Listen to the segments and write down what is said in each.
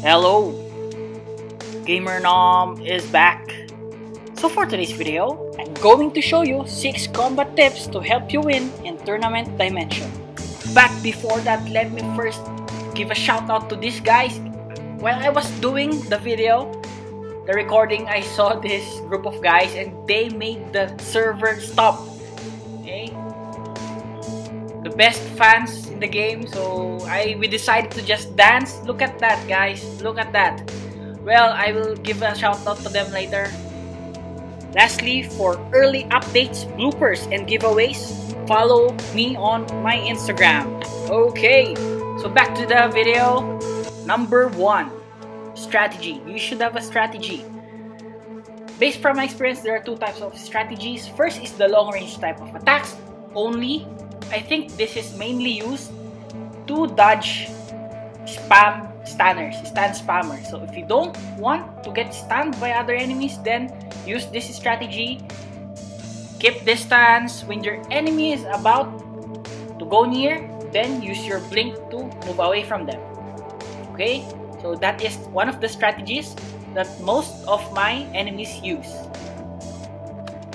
Hello, GamerNom is back. So for today's video, I'm going to show you 6 combat tips to help you win in Tournament Dimension. But before that, let me first give a shout out to these guys. While I was doing the video, the recording, I saw this group of guys and they made the server stop. Okay? The best fans in the game, so we decided to just dance. Look at that, guys, look at that. Well, I will give a shout out to them later. Lastly, for early updates, bloopers and giveaways, follow me on my Instagram. Okay, so back to the video. Number 1, strategy. You should have a strategy. Based from my experience, there are 2 types of strategies. First is the long range type of attacks only. I think this is mainly used to dodge spam stunners, stun spammers. So if you don't want to get stunned by other enemies, then use this strategy. Keep distance. When your enemy is about to go near, then use your blink to move away from them. Okay, so that is one of the strategies that most of my enemies use.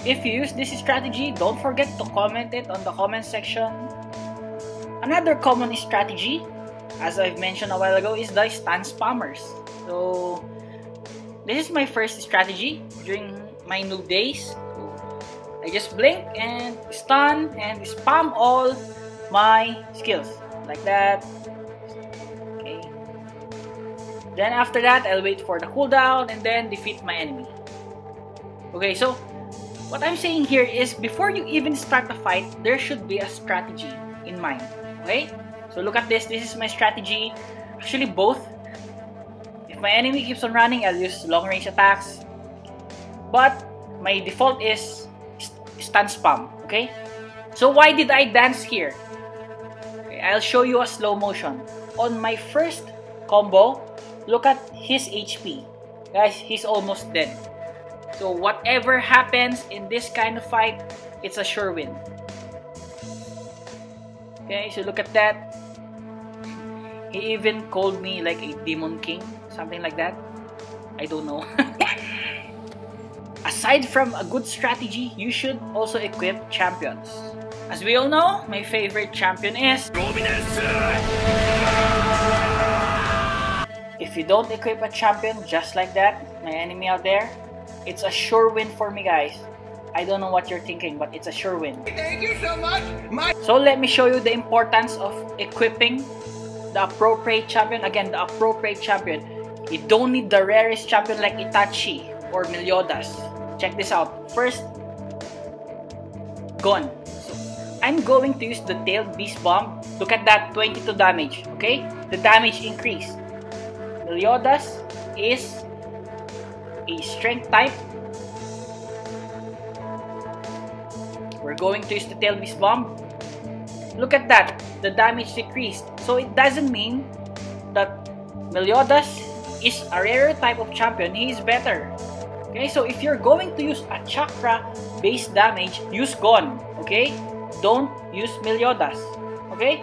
If you use this strategy, don't forget to comment it on the comment section. Another common strategy, as I've mentioned a while ago, is the stun spammers. So this is my first strategy during my noob days. I just blink and stun and spam all my skills like that. Okay. Then after that, I'll wait for the cooldown and then defeat my enemy. Okay, so what I'm saying here is before you even start the fight, there should be a strategy in mind. Okay? So look at this. This is my strategy. Actually, both. If my enemy keeps on running, I'll use long range attacks. But my default is stun spam. Okay? So why did I dance here? Okay, I'll show you a slow motion. On my first combo, look at his HP. Guys, he's almost dead. So whatever happens in this kind of fight, it's a sure win. Okay, so look at that. He even called me like a demon king, something like that. I don't know. Aside from a good strategy, you should also equip champions. As we all know, my favorite champion is Dominator. If you don't equip a champion just like that, my enemy out there, it's a sure win for me, guys. I don't know what you're thinking, but it's a sure win. Thank you so much. So let me show you the importance of equipping the appropriate champion. Again, the appropriate champion. You don't need the rarest champion like Itachi or Meliodas. Check this out. First, Gon. So I'm going to use the Tailed Beast Bomb. Look at that, 22 damage. Okay, the damage increase. Meliodas is a strength type. We're going to use the Tailed Beast Bomb. Look at that, the damage decreased. So it doesn't mean that Meliodas is a rarer type of champion. He is better. Okay, so if you're going to use a chakra based damage, use Gon. Okay, don't use Meliodas. Okay,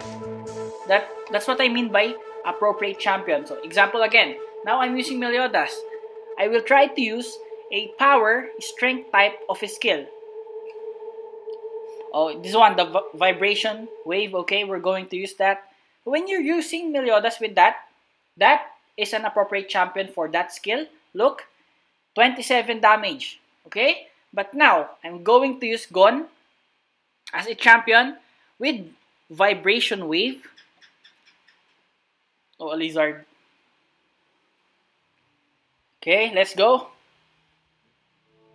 that's what I mean by appropriate champion. So example again, now I'm using Meliodas. I will try to use a power strength type of a skill. Oh, this one, the vibration wave. Okay, we're going to use that. When you're using Meliodas with that is an appropriate champion for that skill. Look, 27 damage. Okay, but now I'm going to use Gon as a champion with vibration wave. Oh, a lizard. Okay, let's go.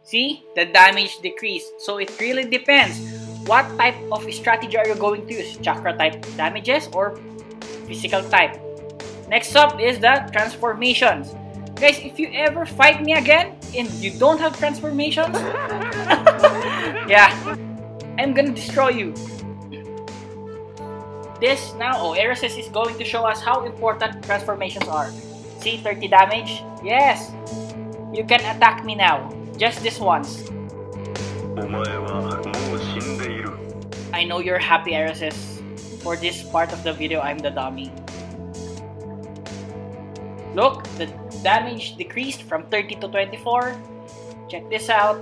See, the damage decreased. So it really depends what type of strategy are you going to use. Chakra type damages or physical type. Next up is the transformations. Guys, if you ever fight me again and you don't have transformations, yeah, I'm gonna destroy you. This now, oh, Erisis is going to show us how important transformations are. See, 30 damage. Yes, you can attack me now. Just this once. I know you're happy, Aeroses. For this part of the video, I'm the dummy. Look, the damage decreased from 30 to 24. Check this out.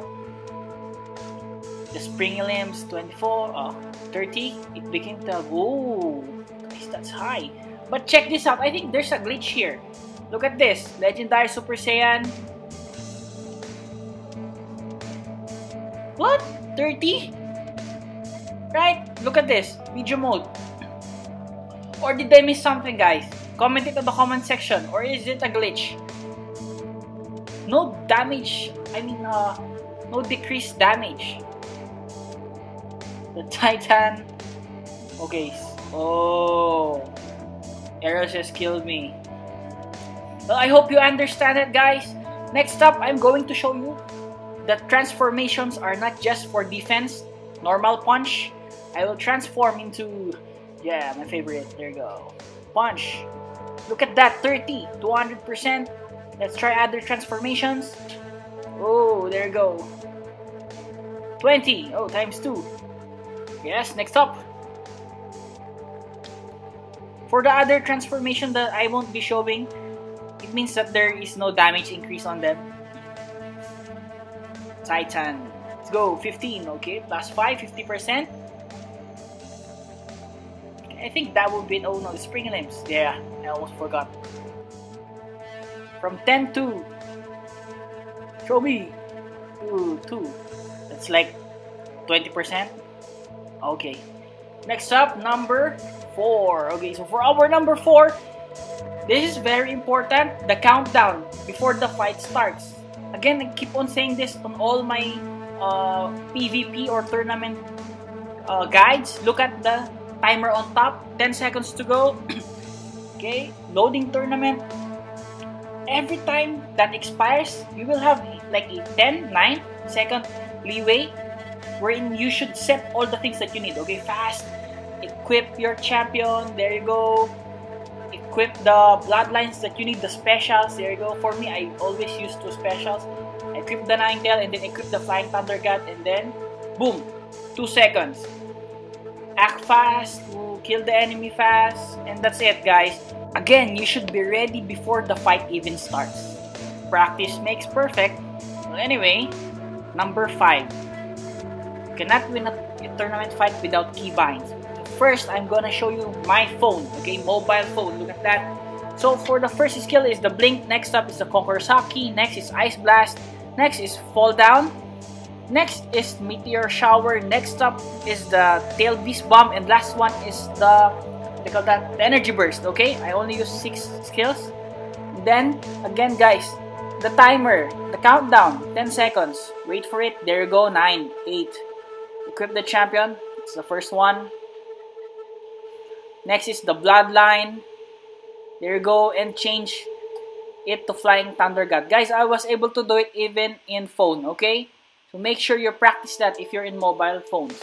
The spring limbs 24, 30. It became the, whoa, guys, that's high. But check this out. I think there's a glitch here. Look at this, Legendary Super Saiyan. What? 30? Right? Look at this, video mode. Or did I miss something, guys? Comment it in the comment section. Or is it a glitch? No damage. I mean, no decreased damage. The Titan. Okay. Oh. Aeroses just killed me. Well, I hope you understand it, guys. Next up, I'm going to show you that transformations are not just for defense. Normal punch. I will transform into... yeah, my favorite. There you go. Punch. Look at that. 30. 200%. Let's try other transformations. Oh, there you go. 20. Oh, times 2. Yes, next up. For the other transformation that I won't be showing, it means that there is no damage increase on them. Titan. Let's go. 15. Okay, plus 5. 50%. I think that would be it. Oh no, the spring limbs. Yeah, I almost forgot. From 10 to... show me! 2. That's like 20%. Okay. Next up, number 4. Okay, so for our number 4, this is very important. The countdown before the fight starts. Again, I keep on saying this on all my PvP or tournament guides. Look at the timer on top, 10 seconds to go. Okay, loading tournament. Every time that expires, you will have like a 10, 9 second leeway wherein you should set all the things that you need. Okay, fast, equip your champion, there you go. Equip the bloodlines that you need, the specials, there you go. For me, I always use 2 specials. Equip the Ninetale and then equip the Flying Thunder God and then boom, 2 seconds. Act fast, kill the enemy fast, and that's it, guys. Again, you should be ready before the fight even starts. Practice makes perfect. Well, anyway, number 5. You cannot win a tournament fight without keybinds. First, I'm gonna show you my phone, okay, mobile phone, look at that. So for the first skill is the Blink, next up is the Conqueror's Haki, next is Ice Blast, next is Fall Down. Next is Meteor Shower, next up is the Tailed Beast Bomb, and last one is the, they call that, the Energy Burst, okay? I only use 6 skills. Then, again guys, the timer, the countdown, 10 seconds. Wait for it, there you go, 9, 8. Equip the champion, it's the first one. Next is the Bloodline, there you go, and change it to Flying Thunder God. Guys, I was able to do it even in phone, okay? So make sure you practice that if you're in mobile phones.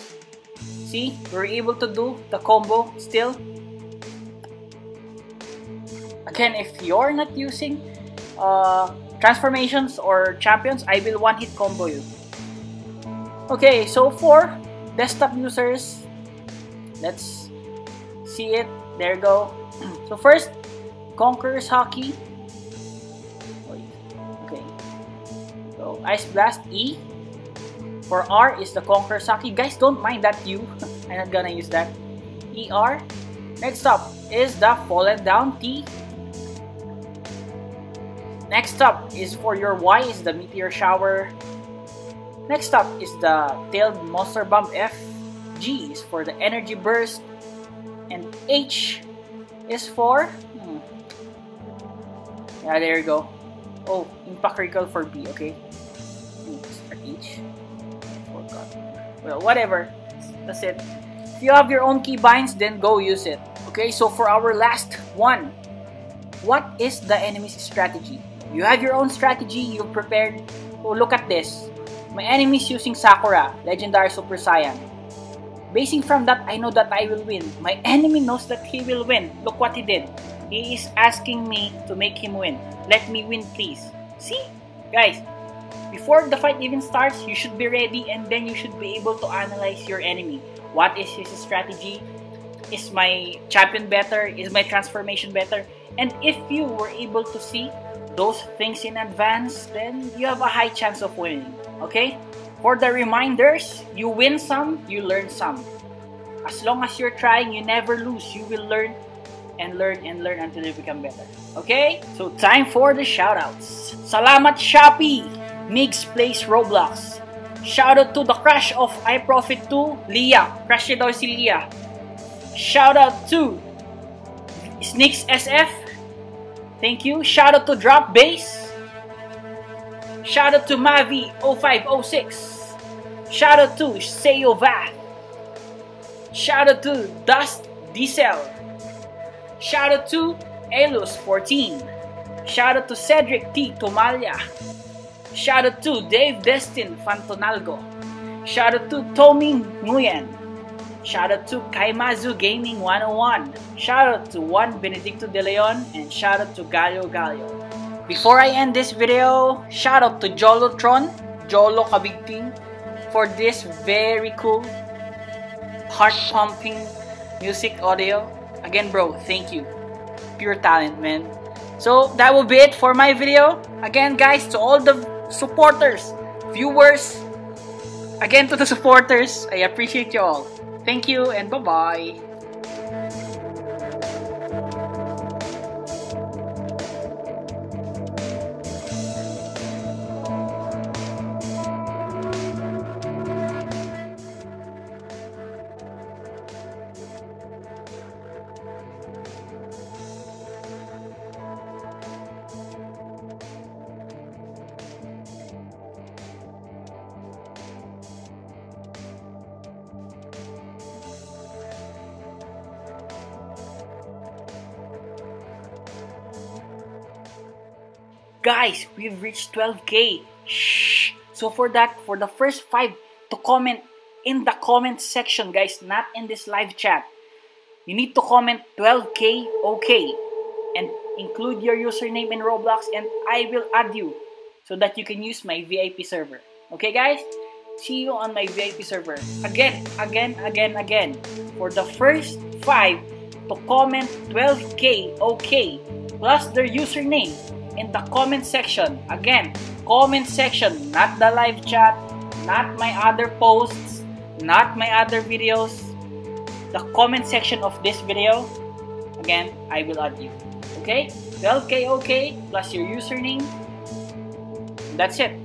See, we're able to do the combo still. Again, if you're not using transformations or champions, I will one-hit combo you. Okay, so for desktop users, let's see it. There you go. So first, Conqueror's Haki. Wait, okay. So Ice Blast E. For R is the Conqueror's Haki. Guys, don't mind that U. I'm not gonna use that. ER. Next up is the Fallen Down T. Next up is for your Y is the Meteor Shower. Next up is the Tailed Monster Bomb F. G is for the Energy Burst. And H is for... yeah, there you go. Oh, Impact Recall for B, okay. H. Well, whatever. That's it. If you have your own keybinds, then go use it. Okay, so for our last one, what is the enemy's strategy? You have your own strategy, you've prepared. Oh, look at this. My enemy is using Sakura, Legendary Super Saiyan. Basing from that, I know that I will win. My enemy knows that he will win. Look what he did. He is asking me to make him win. Let me win, please. See? Guys, before the fight even starts, you should be ready and then you should be able to analyze your enemy. What is his strategy? Is my champion better? Is my transformation better? And if you were able to see those things in advance, then you have a high chance of winning, okay? For the reminders, you win some, you learn some. As long as you're trying, you never lose. You will learn and learn and learn until you become better. Okay? So time for the shoutouts. Salamat Shopee! Migs Plays Roblox. Shoutout to the crush of iProfit 2, Leah. Crush niya daw si Leah. Shoutout to Sneaks SF. Thank you. Shoutout to Drop Base. Shoutout to Mavi0506. Shoutout to Seyova. Shoutout to Dust Diesel. Shoutout to Elus14. Shoutout to Cedric T. Tomalia. Shoutout to Dave Destin Fantonalgo. Shoutout to Tommy Nguyen. Shoutout to Kaimazu Gaming 101. Shoutout to Juan Benedicto De Leon. And shoutout to Galio Galio. Before I end this video, shoutout to Jolotron, Jolo Kabigting, for this very cool heart-pumping music audio. Again, bro, thank you. Pure talent, man. So, that will be it for my video. Again, guys, to all the supporters, viewers, again, to the supporters, I appreciate you all. Thank you and bye-bye. Guys, we've reached 12K. Shh. So for that, for the first 5 to comment in the comment section, guys, not in this live chat. You need to comment 12K, okay, and include your username in Roblox, and I will add you so that you can use my VIP server. Okay, guys? See you on my VIP server. Again. For the first 5 to comment 12K, okay, plus their username in the comment section. Again, comment section, not the live chat, not my other posts, not my other videos. The comment section of this video, again, I will add you. Okay? 12K, okay, plus your username. That's it.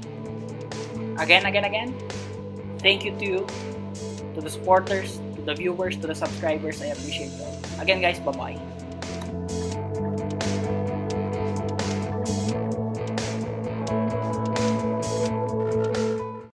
Again. Thank you to you, to the supporters, to the viewers, to the subscribers. I appreciate that. Again, guys, bye-bye.